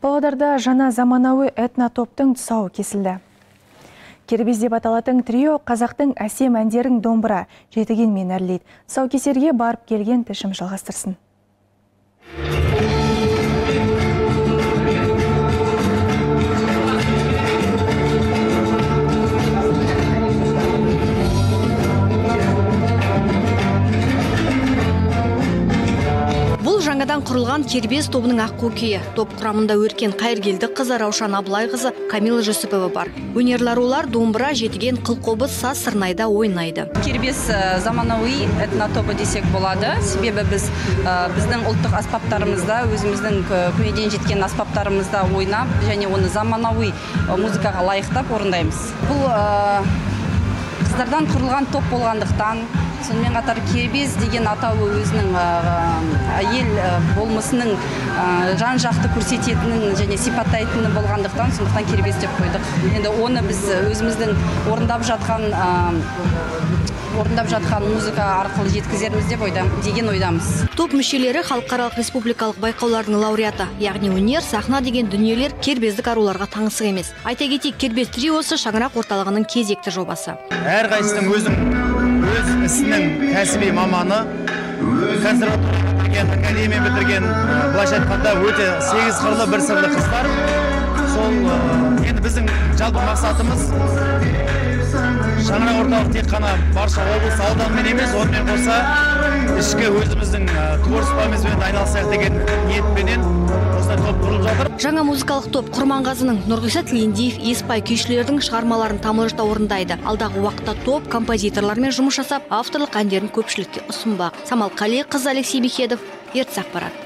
Павлодарда жаңа заманауи этнотоптың тұсауы кесілді. Кербез деп аталатын трио қазақтың әсем әндерін домбыра, жетігенмен әрлейді. Тұсаукесерге барып келген тілшім жалғастырсын. Жаңадан құрылған кербез тобының аққуке. Топ құрамында өркен қайыргелді қызы Раушан Абылайқызы, Жүсіпі бар. Өнерлер олар домбыра, жетіген, қылқобыз, саз сырнайда ойнайды. Кербез заманауи этнотобы десек болады. Себебі біздің ұлттық аспаптарымызда, өзіміздің көмеден жеткен аспаптарымызда ойнап, және оны заманауи музыкаға лайықтап орындаймыз. Бұл қыздардан құрылған топ болғандықтан, сонымен қатар кербез деген атауы өзінің әйел болмысының жан-жақты көрсететінін және сипаттайтыны болғандықтан сондықтан кербез деп қойдық. Енді оны біз өзіміздің орындап жатқан музыка арқылы жеткізерміз деп ойдамыз. Топ мүшелері халықаралық республикалық байқаулардың лауреаты, яғни өнер, сахна деген дүниелер кербездік аруларға таңсық емес. Айта кетейік, кербез триосы Шаңырақ орталығының кезекті жобасы. Әрқайсының өз ісінің кәсіби маманы, консерваторияны академия бітірген, былайша айтқанда өте 8 қырлы бір сырлы қыздар. Сол енді біздің жалпы мақсатымыз Шаңырақ орталық тек қана барша облыс ауданымен емес, онымен қоса ішкі өзіміздің творчествомызбен айналысайық деген ниетпенен осындай топ құрылып жатыр. Жаңа музыкалық топ Құрманғазының Нұрғиса Тілендиев, Еспай күйшілердің шығармаларын тамылжыта орындайды. Алдағы уақытта топ композиторлармен жұмыс жасап, авторлық әндерін көпшілікке ұсынбақ. Самал Қалиқызы, Алексей Бекедов, ертіс ақпарат.